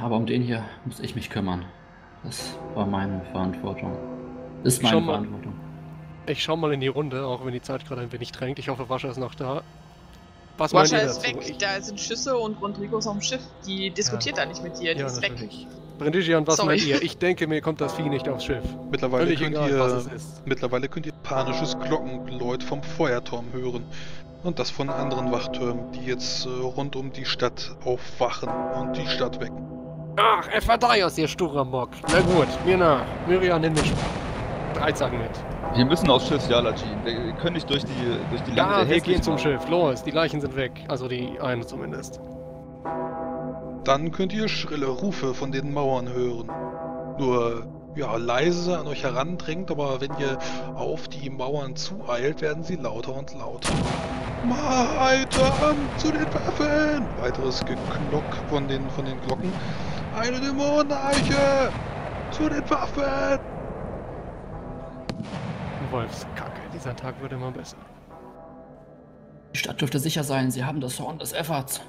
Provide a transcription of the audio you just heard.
aber um den hier muss ich mich kümmern. Das war meine Verantwortung. Ist meine Verantwortung. Ich schau mal in die Runde, auch wenn die Zeit gerade ein wenig drängt. Ich hoffe, Washa ist noch da. Washa ist weg, da sind Schüsse und Rondrigo ist auf dem Schiff. Die diskutiert da nicht mit dir, die ist natürlich weg. Brindijian, was meint ihr? Ich denke, mir kommt das Vieh nicht aufs Schiff. Mittlerweile könnt, ihr panisches Glockengeläut vom Feuerturm hören. Und das von anderen Wachtürmen, die jetzt rund um die Stadt aufwachen und die Stadt wecken. Ach, Efferdaios, ihr sturer Mock. Na gut, mir nach. Miriam, nimm mich. 3 Sachen mit. Wir müssen aufs Schiff, Jalaji. Wir können nicht durch die Lange der Hälfte. Wir gehen zum Schiff. Los, die Leichen sind weg. Also die eine zumindest. Dann könnt ihr schrille Rufe von den Mauern hören. Nur, ja, leise an euch herandringt, aber wenn ihr auf die Mauern zueilt, werden sie lauter und lauter. Maitam, zu den Waffen! Weiteres Geklock von den Glocken. Eine Dämoneneiche! Zu den Waffen! Wolfskacke, dieser Tag wird immer besser. Die Stadt dürfte sicher sein, sie haben das Horn des Efferds.